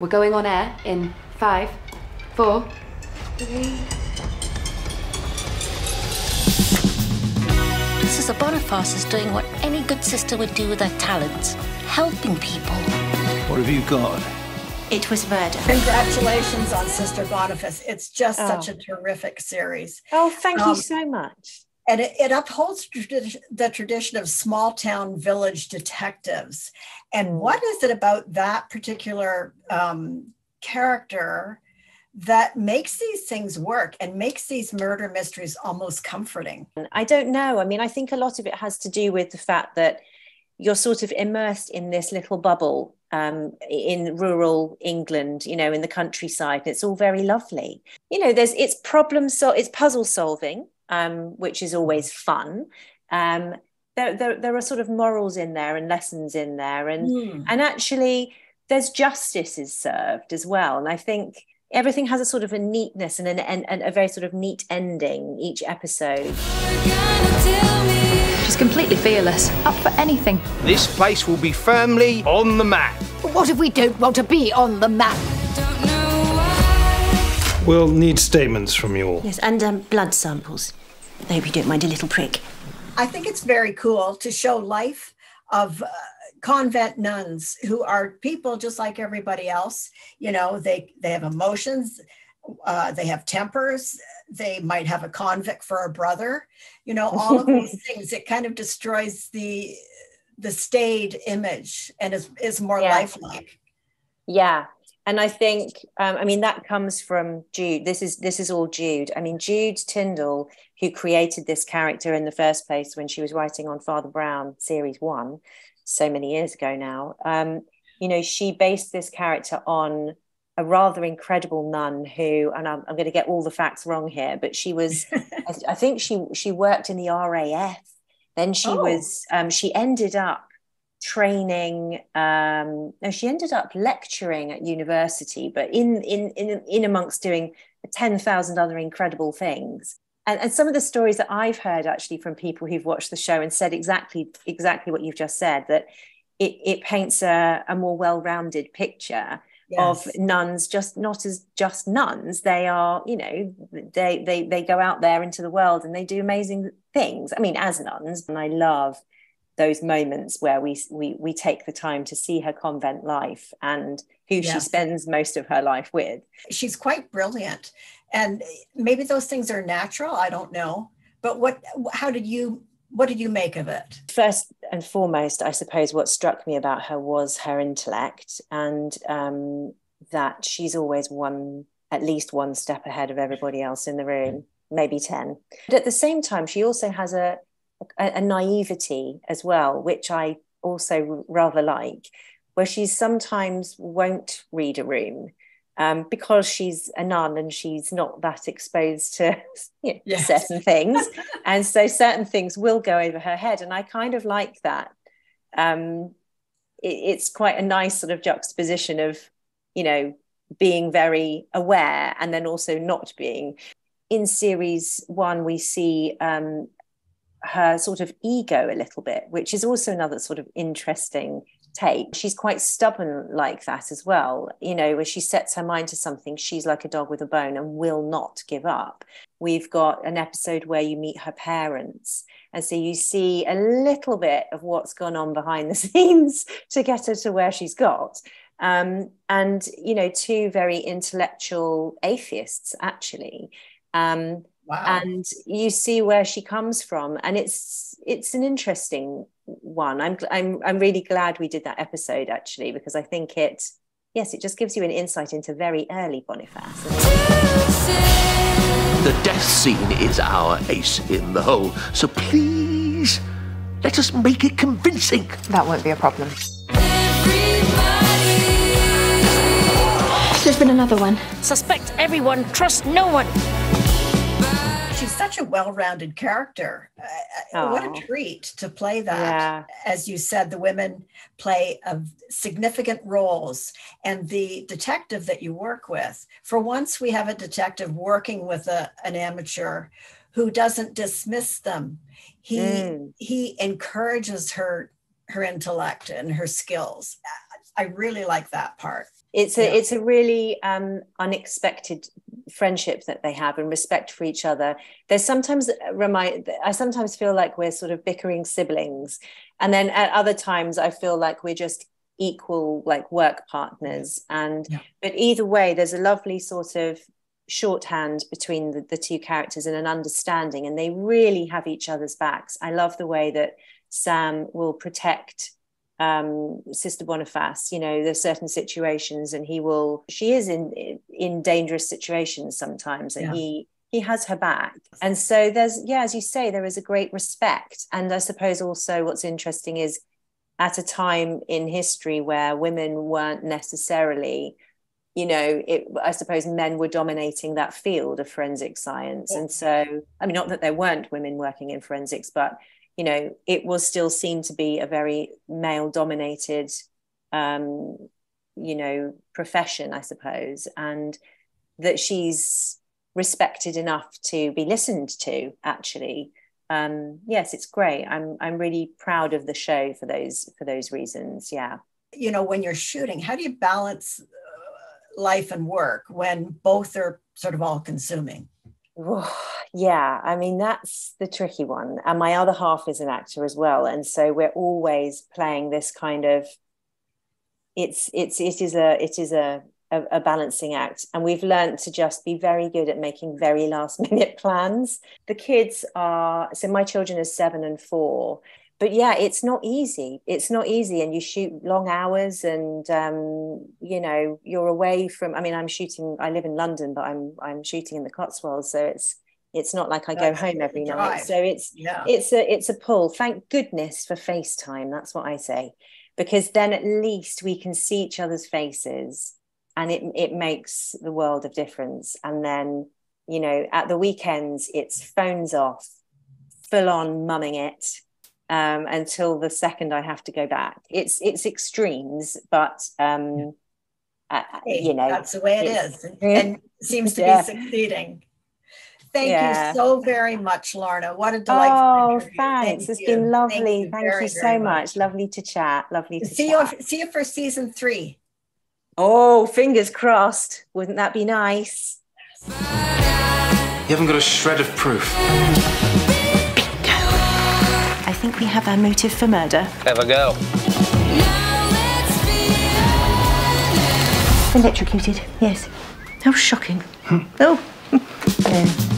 We're going on air in 5, 4, 3. Sister Boniface is doing what any good sister would do with her talents, helping people. What have you got? It was murder. Congratulations on Sister Boniface. It's just such a terrific series. Oh, thank you so much. And it upholds the tradition of small-town village detectives. And what is it about that particular character that makes these things work and makes these murder mysteries almost comforting? I don't know. I mean, I think a lot of it has to do with the fact that you're sort of immersed in this little bubble in rural England, you know, in the countryside. It's all very lovely. You know, it's it's puzzle solving, which is always fun. There are sort of morals in there and lessons in there, and actually there's justice is served as well. And I think everything has a sort of a neatness and and a very sort of neat ending each episode. She's completely fearless, up for anything. This place will be firmly on the map. But what if we don't want to be on the map? We'll need statements from you all. Yes, and blood samples. I hope you don't mind a little prick. I think it's very cool to show life of convent nuns, who are people just like everybody else. You know, they have emotions, they have tempers, they might have a convict for a brother. You know, all of these things. It kind of destroys the staid image and is more lifelike. Yeah. And I think, I mean, that comes from Jude. This is all Jude. I mean, Jude Tyndall, who created this character in the first place when she was writing on Father Brown series 1, so many years ago now. You know, she based this character on a rather incredible nun who, and I'm going to get all the facts wrong here, but she was, I think she worked in the RAF. Then she was, she ended up training, no, she ended up lecturing at university, but in amongst doing 10,000 other incredible things. And some of the stories that I've heard actually from people who've watched the show and said exactly what you've just said, that it paints a more well-rounded picture. Yes. Of nuns, just not as just nuns. They are, you know, they go out there into the world and they do amazing things. I mean, as nuns, and I love those moments where we take the time to see her convent life and who she spends most of her life with. She's quite brilliant, and maybe those things are natural, I don't know. But what did you make of it? First and foremost, I suppose what struck me about her was her intellect, and that she's always at least one step ahead of everybody else in the room, maybe 10. But at the same time, she also has a naivety as well, which I also rather like, where she sometimes won't read a room because she's a nun and she's not that exposed to certain things. And so certain things will go over her head. And I kind of like that. It's quite a nice sort of juxtaposition of, you know, being very aware and then also not being. In series 1, we see her sort of ego a little bit, which is also another sort of interesting take. She's quite stubborn like that as well. You know, when she sets her mind to something, she's like a dog with a bone and will not give up. We've got an episode where you meet her parents, and so you see a little bit of what's gone on behind the scenes to get her to where she's got. And, you know, two very intellectual atheists, actually. Wow. And you see where she comes from, and it's an interesting one. I'm really glad we did that episode, actually, because I think it just gives you an insight into very early Boniface. The death scene is our ace in the hole, so please let us make it convincing. That won't be a problem. There's been another one. Suspect everyone, trust no one. She's such a well-rounded character. What a treat to play that. Yeah. As you said, the women play significant roles, and the detective that you work with. For once, we have a detective working with an amateur who doesn't dismiss them. He encourages her intellect and her skills. I really like that part. It's a really unexpected friendship that they have, and respect for each other. There's sometimes I sometimes feel like we're sort of bickering siblings, and then at other times I feel like we're just equal, like, work partners. And but either way, there's a lovely sort of shorthand between the two characters and an understanding, and they really have each other's backs. I love the way that Sam will protect Sister Boniface, you know, there's certain situations, and she is in dangerous situations sometimes, and he has her back. And so there's, as you say, there is a great respect. And I suppose also what's interesting is at a time in history where women weren't necessarily, you know, I suppose men were dominating that field of forensic science. And so, I mean, not that there weren't women working in forensics, but you know, it was still seen to be a very male-dominated, you know, profession, I suppose, and that she's respected enough to be listened to, actually. Yes, it's great. I'm really proud of the show for those reasons, yeah. You know, when you're shooting, how do you balance life and work when both are sort of all-consuming? Yeah, I mean, that's the tricky one. And my other half is an actor as well. And so we're always playing this kind of, it is a balancing act. And we've learned to just be very good at making very last minute plans. The kids are, so my children are 7 and 4, but yeah, it's not easy. It's not easy. And you shoot long hours, and, you know, you're away from, I mean, I live in London, but I'm shooting in the Cotswolds. So it's not like I go home every night. So it's a pull. Thank goodness for FaceTime. That's what I say, because then at least we can see each other's faces, and it makes the world of difference. And then, you know, at the weekends, it's phones off, full on mumming it. Until the second I have to go back. It's extremes, but you know, that's the way it is, and seems to be succeeding. Thank you so very much, Lorna. What a delightful interview. Thanks. It's been lovely. Thank you so much. Lovely to chat. Lovely to chat. See you for season 3. Oh, fingers crossed. Wouldn't that be nice? You haven't got a shred of proof. I think we have our motive for murder. Have a go. Electrocuted, yes. How shocking. Oh.